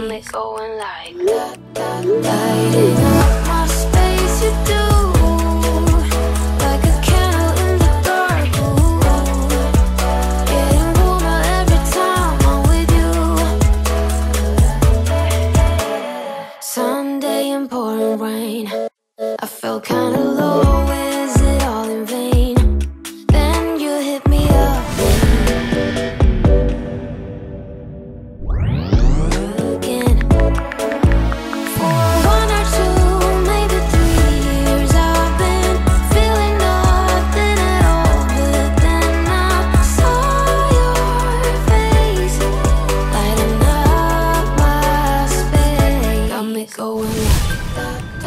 only going like that, that, lighting up my space, you do. Like a candle in the dark. Getting warmer every time I'm with you. Sunday and pouring rain, I felt kinda low. Is it all in vain? Then you hit me up. Again. For 1 or 2, maybe 3 years, I've been feeling nothing at all. But then I saw your face, lighting up my space. Got me going like that, that, that.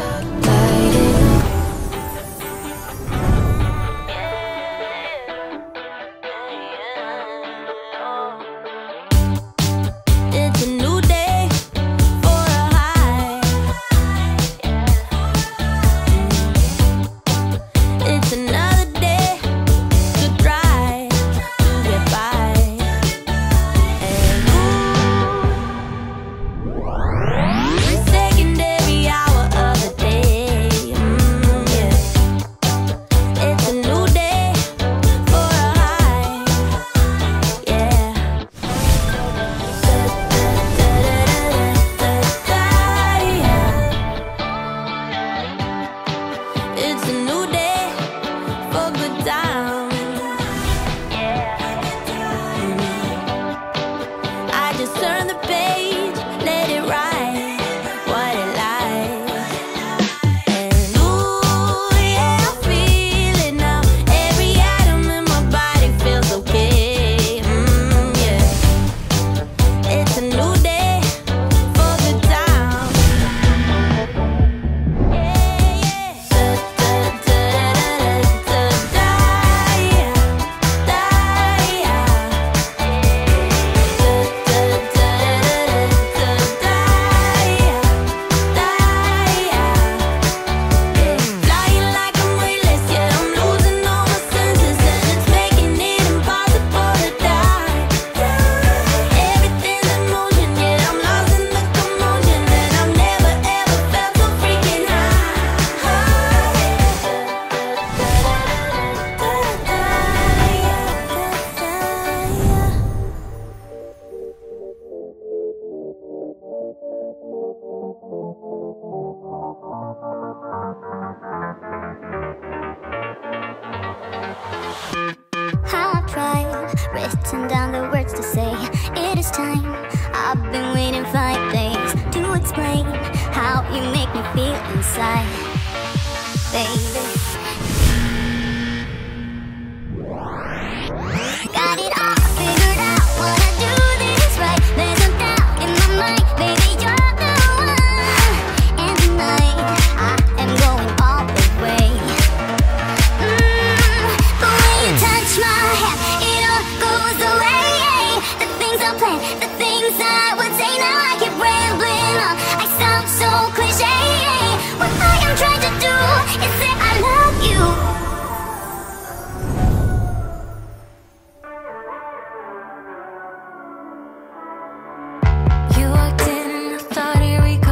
Written down the words to say, it is time. I've been waiting 5 days to explain how you make me feel inside, baby. Got it all figured out, wanna do this right. There's no doubt in my mind, baby, you're the one. And tonight, I am going all the way. The way you touch my head, the things I would say, now I keep rambling on. I sound so cliché. What I am trying to do is say I love you. You walked in and I thought, here we go.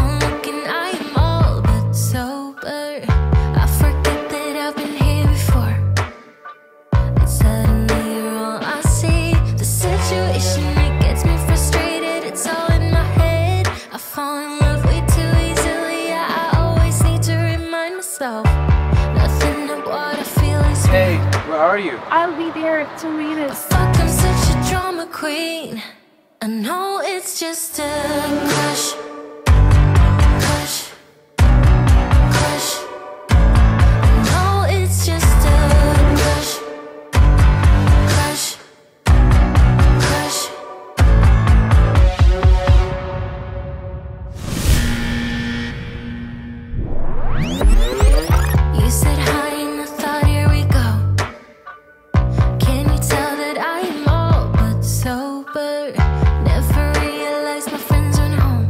One look and I am all but sober. I forget that I've been here before. And suddenly situation, it gets me frustrated, it's all in my head. I fall in love way too easily. I always need to remind myself nothing of what I feel is real. Hey, where are you? I'll be there in 2 minutes. Oh, fuck, I'm such a drama queen. I know it's just a crush. Never realized my friends aren't home.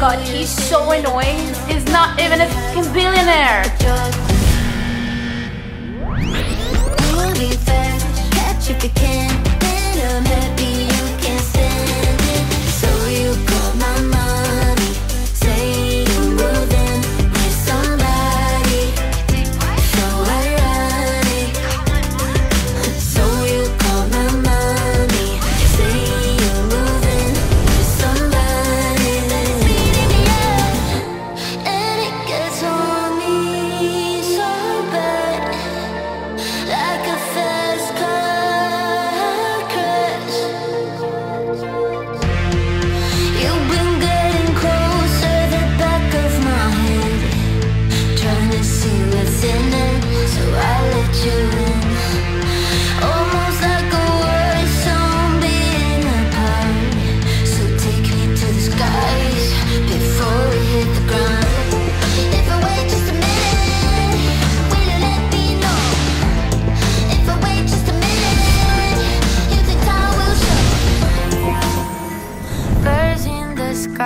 god, he's so annoying. He's not even a fucking billionaire.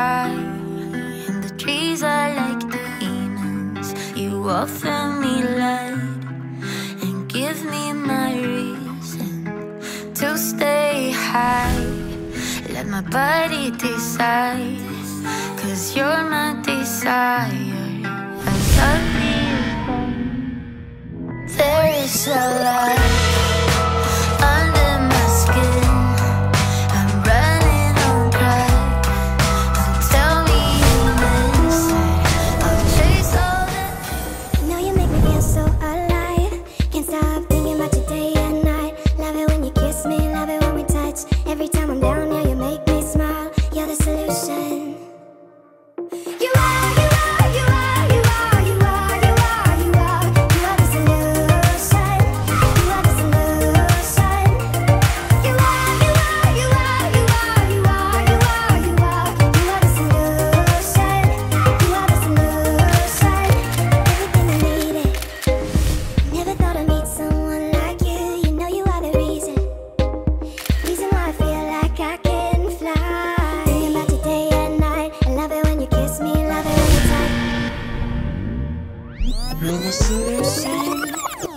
In the trees I like the demons. You offer me light and give me my reason to stay high. Let my body decide, cause you're my desire. I love you. There is a light solution.